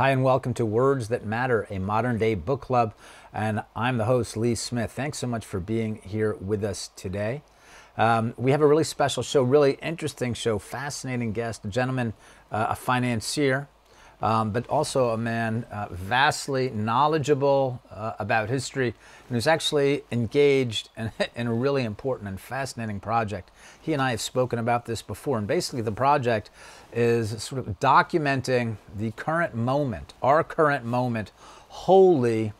Hi and welcome to Words That Matter, a modern day book club, and I'm the host, Lee Smith. Thanks so much for being here with us today. We have a really special show, really interesting show, fascinating guest, a gentleman, a financier, but also a man vastly knowledgeable about history, and who's actually engaged in a really important and fascinating project. He and I have spoken about this before, and basically the project is sort of documenting the current moment, our current moment, wholly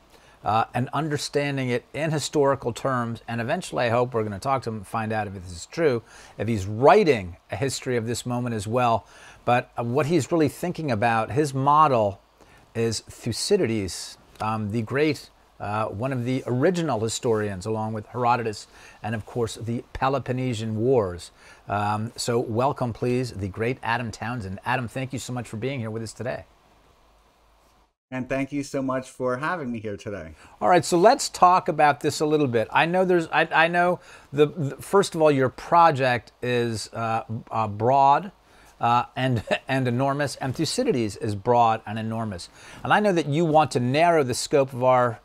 and understanding it in historical terms. And eventually, I hope we're going to talk to him and find out if this is true, if he's writing a history of this moment as well. But what he's really thinking about, his model is Thucydides, the great, one of the original historians, along with Herodotus, and of course, the Peloponnesian Wars. So welcome, please, the great Adam Townsend. Adam, thank you so much for being here with us today. And thank you so much for having me here today. All right, so let's talk about this a little bit. I know there's, I know the first of all, your project is broad and enormous, and Thucydides is broad and enormous. And I know that you want to narrow the scope of our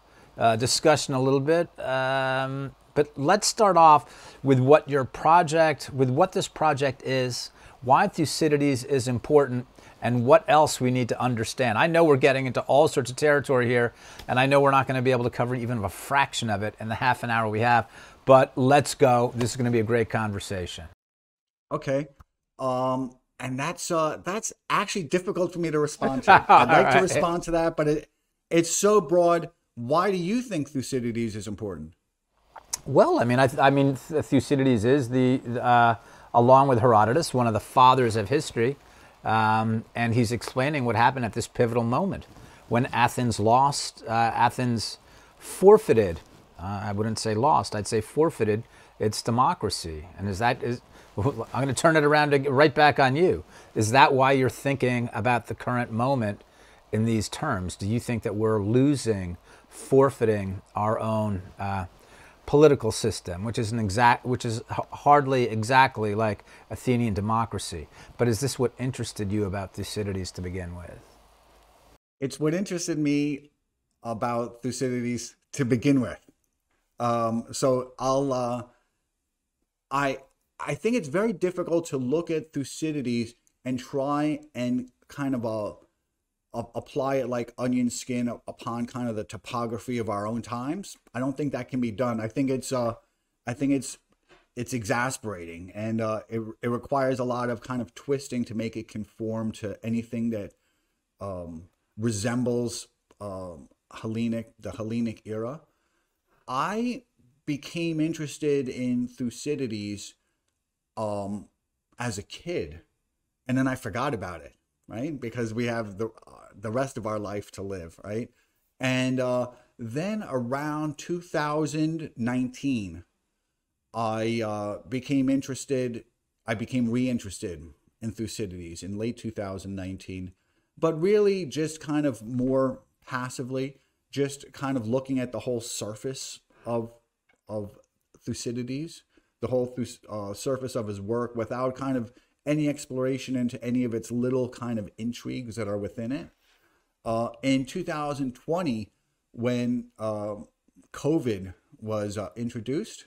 discussion a little bit, but let's start off with what your project, with what this project is, why Thucydides is important, and what else we need to understand. I know we're getting into all sorts of territory here, and I know we're not going to be able to cover even a fraction of it in the half an hour we have, but let's go. This is going to be a great conversation. Okay. And that's actually difficult for me to respond to. I'd like to respond to that, but it's so broad. Why do you think Thucydides is important? Well, I mean, I mean Thucydides is, the along with Herodotus, one of the fathers of history. And he's explaining what happened at this pivotal moment when Athens lost, Athens forfeited, I wouldn't say lost, I'd say forfeited its democracy. And is that, I'm going to turn it around to, right back on you. Is that why you're thinking about the current moment in these terms? Do you think that we're losing, forfeiting our own political system, which is hardly exactly like Athenian democracy? But is this what interested you about Thucydides to begin with? It's what interested me about Thucydides to begin with. So I'll I think it's very difficult to look at Thucydides and try and kind of apply it like onion skin upon kind of the topography of our own times. I don't think that can be done. I think it's it's exasperating, and it requires a lot of kind of twisting to make it conform to anything that resembles the Hellenic era. I became interested in Thucydides as a kid, and then I forgot about it. Right? Because we have the rest of our life to live, right? And then around 2019, I became reinterested in Thucydides in late 2019, but really just kind of more passively, just kind of looking at the whole surface of Thucydides, the whole surface of his work, without kind of any exploration into any of its little kind of intrigues that are within it. In 2020, when COVID was introduced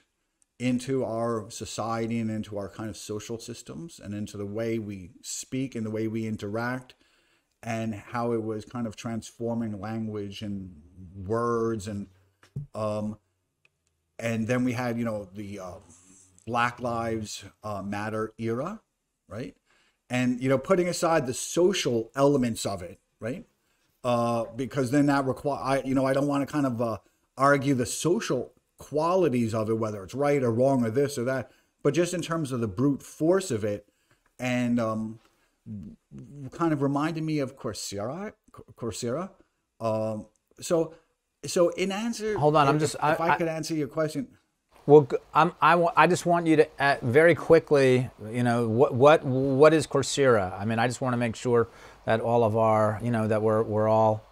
into our society and into our kind of social systems and into the way we speak and the way we interact, and how it was kind of transforming language and words, and then we had, you know, the Black Lives Matter era. Right. And, you know, putting aside the social elements of it. Right. Because then that requires, you know, I don't want to kind of argue the social qualities of it, whether it's right or wrong or this or that. But just in terms of the brute force of it, and kind of reminded me of Corcyra. So in answer, hold on, if I could answer your question. Well, I just want you to very quickly, you know, what is Corcyra? I mean, I just want to make sure that all of our, you know, that we're all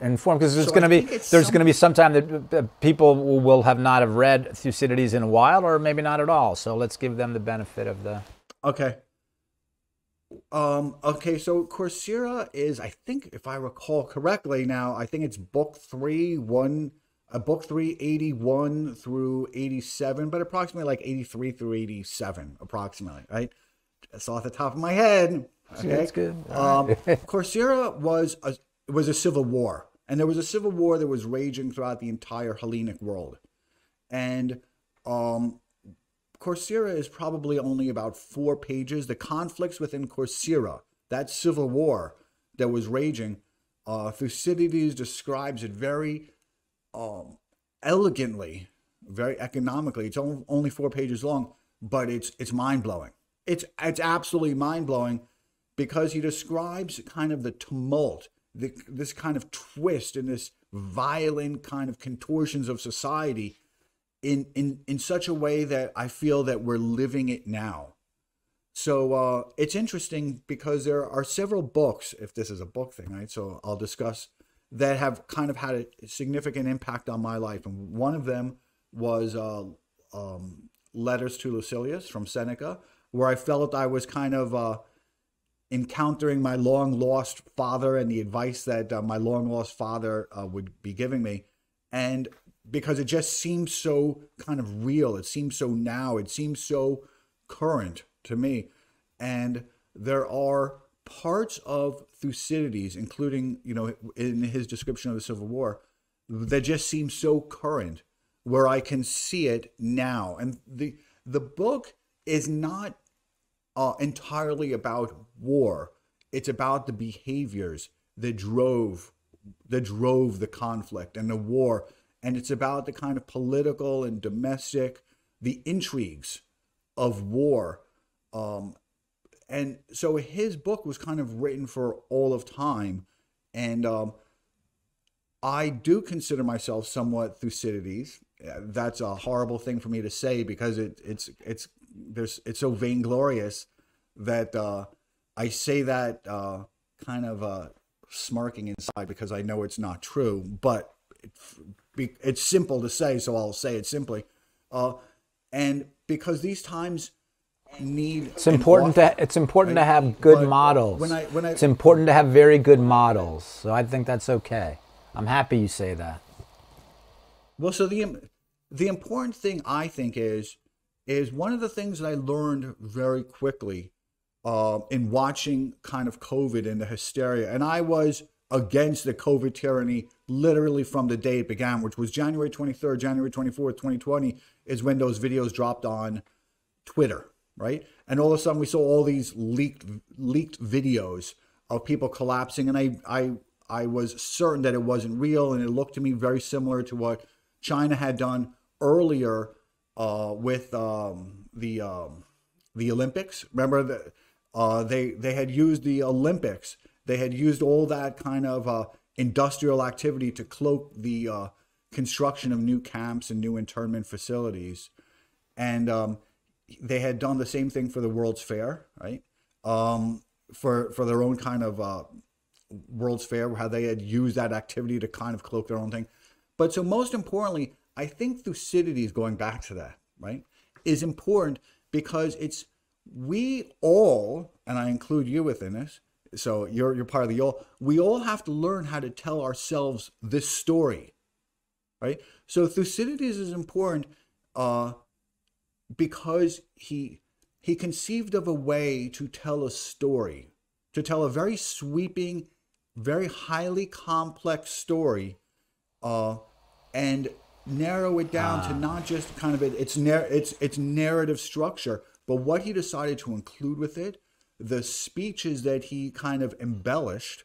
informed, because there's going to be some time that people will have not read Thucydides in a while, or maybe not at all. So let's give them the benefit of the. Okay. Okay, so Corcyra is, I think, if I recall correctly now, I think it's book 3, 81 through 87, but approximately like 83 through 87, approximately, right? That's off the top of my head. Okay, yeah, that's good. Corcyra was a civil war, and there was a civil war that was raging throughout the entire Hellenic world. And Corcyra is probably only about 4 pages. The conflicts within Corcyra, that civil war that was raging, Thucydides describes it very elegantly, very economically. It's only 4 pages long, but it's mind-blowing. It's absolutely mind-blowing, because he describes kind of the tumult, this kind of twist and this violent kind of contortions of society in such a way that I feel that we're living it now. So it's interesting, because there are several books, if this is a book thing, right? So I'll discuss, that have kind of had a significant impact on my life. And one of them was Letters to Lucilius from Seneca, where I felt I was kind of encountering my long-lost father and the advice that my long-lost father would be giving me. And because it just seems so kind of real, it seems so now, it seems so current to me. And there are parts of Thucydides, including, you know, in his description of the Civil War, that just seem so current, where I can see it now. And the book is not entirely about war. It's about the behaviors that drove the conflict and the war, and it's about the kind of political and domestic, the intrigues of war. And so his book was kind of written for all of time, and I do consider myself somewhat Thucydides. That's a horrible thing for me to say, because it's so vainglorious that I say that kind of smirking inside, because I know it's not true, but it's simple to say, so I'll say it simply. And because these times need, it's important to have good models. It's important to have very good models. So I think that's okay. I'm happy you say that. Well, so the important thing, I think, is one of the things that I learned very quickly in watching kind of COVID and the hysteria. And I was against the COVID tyranny literally from the day it began, which was January 23rd, January 24th, 2020, is when those videos dropped on Twitter, right? And all of a sudden we saw all these leaked videos of people collapsing. And I was certain that it wasn't real. And it looked to me very similar to what China had done earlier with the Olympics. Remember that they had used the Olympics. They had used all that kind of industrial activity to cloak the construction of new camps and new internment facilities. And they had done the same thing for the World's Fair, right? For their own kind of World's Fair, how they had used that activity to kind of cloak their own thing. But so most importantly, I think Thucydides, going back to that, right, is important, because it's, we all, and I include you within this, so you're part of the all, we all have to learn how to tell ourselves this story, right? So Thucydides is important because he conceived of a way to tell a story, to tell a very sweeping, very highly complex story, and narrow it down to not just kind of its narrative structure, but what he decided to include with it. The speeches that he kind of embellished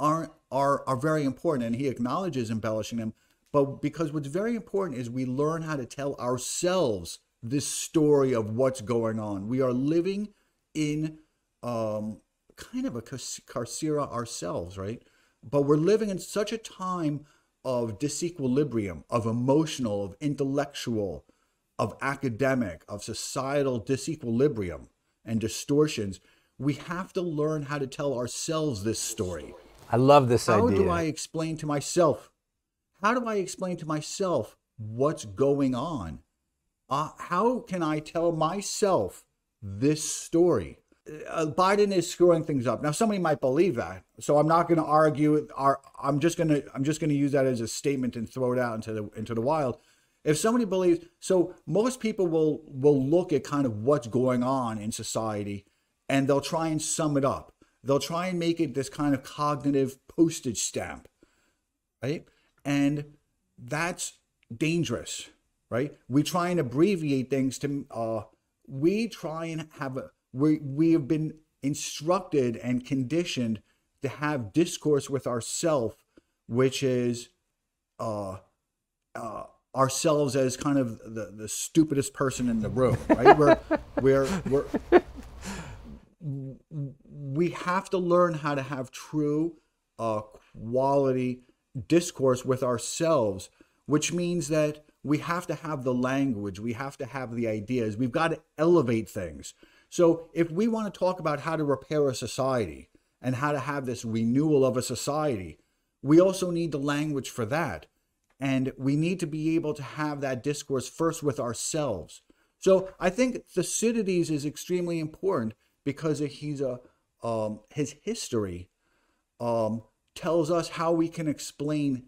are very important, and he acknowledges embellishing them. But because what's very important is we learn how to tell ourselves this story of what's going on. We are living in kind of a Corcyra ourselves, right? But we're living in such a time of disequilibrium, of emotional, of intellectual, of academic, of societal disequilibrium and distortions. We have to learn how to tell ourselves this story. I love this idea. How do I explain to myself? How do I explain to myself what's going on? How can I tell myself this story? Biden is screwing things up. Now, somebody might believe that, so I'm not going to argue. I'm just going to use that as a statement and throw it out into the wild. If somebody believes, so most people will look at kind of what's going on in society, and they'll try and sum it up. They'll try and make it this kind of cognitive postage stamp, right? And that's dangerous, right? We try and abbreviate things to. We have been instructed and conditioned to have discourse with ourselves, which is ourselves as kind of the stupidest person in the room, right? We have to learn how to have true quality discourse with ourselves, which means that we have to have the language, we have to have the ideas, we've got to elevate things. So if we want to talk about how to repair a society and how to have this renewal of a society, we also need the language for that. And we need to be able to have that discourse first with ourselves. So I think Thucydides is extremely important because he's his history tells us how we can explain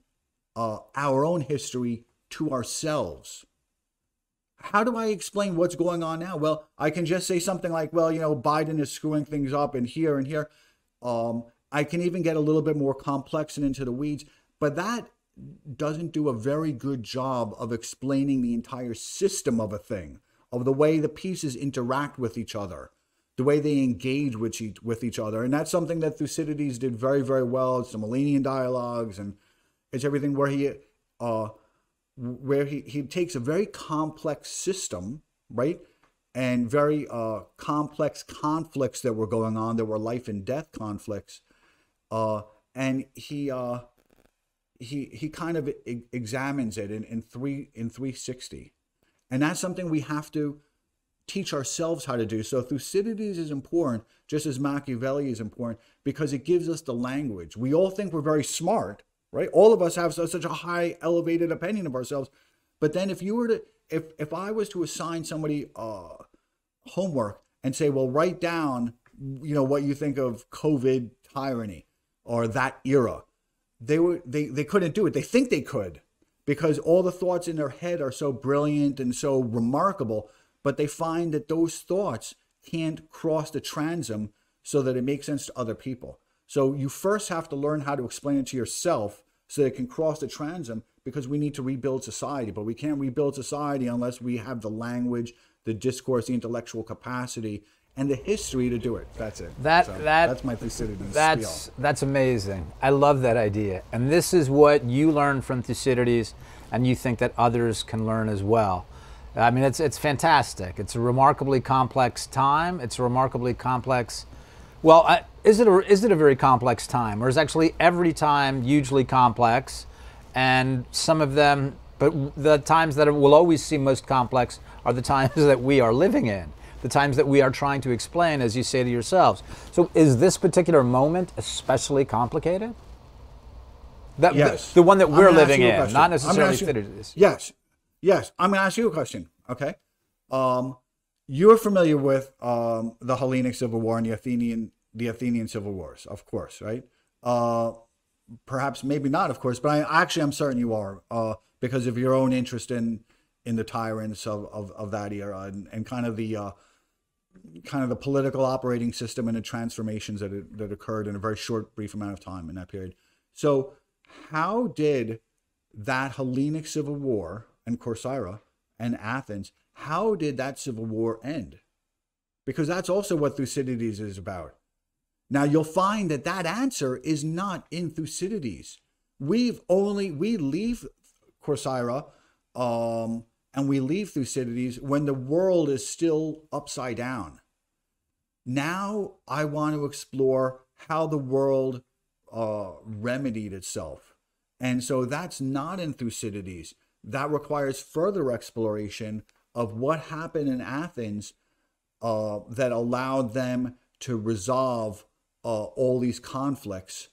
our own history to ourselves. How do I explain what's going on now? Well, I can just say something like, well, you know, Biden is screwing things up and here and here. I can even get a little bit more complex and into the weeds, but that doesn't do a very good job of explaining the entire system of a thing, of the way the pieces interact with each other, the way they engage with each other. And that's something that Thucydides did very, very well. It's the Melian Dialogues, and it's everything where he takes a very complex system, right? And very complex conflicts that were going on, that were life and death conflicts. And he kind of examines it in 360. And that's something we have to teach ourselves how to do. So Thucydides is important, just as Machiavelli is important, because it gives us the language. We all think we're very smart, right? All of us have such a high, elevated opinion of ourselves. But then if you were to, if I was to assign somebody homework and say, well, write down, you know, what you think of COVID tyranny or that era, they couldn't do it. They think they could, because all the thoughts in their head are so brilliant and so remarkable, but they find that those thoughts can't cross the transom so that it makes sense to other people. So you first have to learn how to explain it to yourself so that it can cross the transom, because we need to rebuild society. But we can't rebuild society unless we have the language, the discourse, the intellectual capacity, and the history to do it. That's it. That's my Thucydides spiel. That's amazing. I love that idea. And this is what you learned from Thucydides, and you think that others can learn as well. I mean, it's fantastic. It's a remarkably complex time. It's a remarkably complex... Well, is it a very complex time, or is actually every time hugely complex, and some of them, but the times that will always seem most complex are the times that we are living in, the times that we are trying to explain, as you say to yourselves. So is this particular moment especially complicated? Yes. The one that we're living in, not necessarily Thucydides. Yes. Yes. I'm going to ask you a question, okay? You are familiar with the Hellenic Civil War and the Athenian Civil Wars, of course, right? Perhaps, maybe not, of course, but I'm certain you are, because of your own interest in the tyrants of that era and kind of the political operating system and the transformations that occurred in a very short, brief amount of time in that period. So, how did that Hellenic Civil War and Corcyra and Athens? How did that civil war end? Because that's also what Thucydides is about. Now, you'll find that that answer is not in Thucydides. We leave Corcyra and we leave Thucydides when the world is still upside down. Now, I want to explore how the world remedied itself. And so that's not in Thucydides. That requires further exploration of what happened in Athens that allowed them to resolve all these conflicts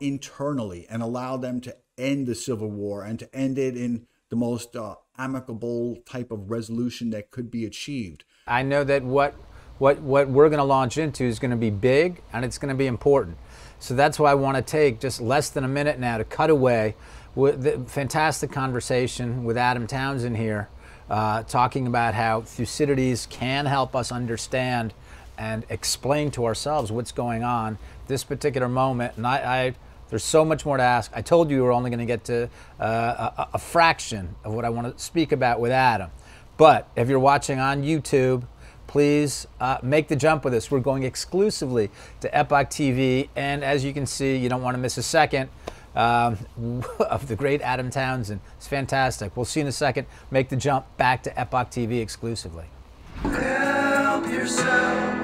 internally and allowed them to end the civil war and to end it in the most amicable type of resolution that could be achieved. I know that what what we're going to launch into is going to be big and it's going to be important. So that's why I want to take just less than a minute now to cut away with the fantastic conversation with Adam Townsend here, talking about how Thucydides can help us understand and explain to ourselves what's going on this particular moment. And there's so much more to ask. I told you we're only going to get to a fraction of what I want to speak about with Adam. But if you're watching on YouTube, please make the jump with us. We're going exclusively to Epoch TV. And as you can see, you don't want to miss a second of the great Adam Townsend. It's fantastic. We'll see you in a second. Make the jump back to Epoch TV exclusively. Help yourself.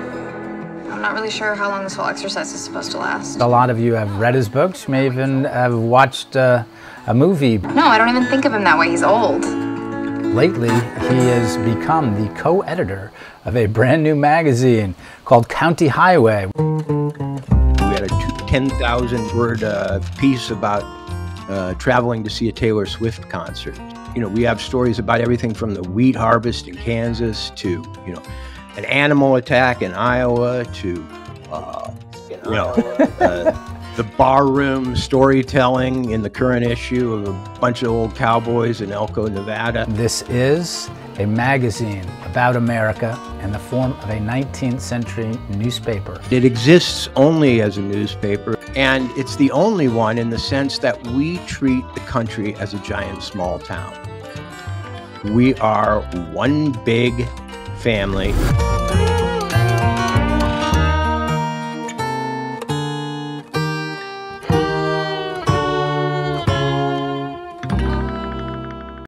I'm not really sure how long this whole exercise is supposed to last. A lot of you have read his books. You may even have watched a movie. No, I don't even think of him that way. He's old. Lately, he has become the co-editor of a brand new magazine called County Highway. We had a 10,000-word piece about traveling to see a Taylor Swift concert. You know, we have stories about everything from the wheat harvest in Kansas to, you know, an animal attack in Iowa to, you know, the barroom storytelling in the current issue of a bunch of old cowboys in Elko, Nevada. This is a magazine about America in the form of a 19th century newspaper. It exists only as a newspaper, and it's the only one in the sense that we treat the country as a giant small town. We are one big family.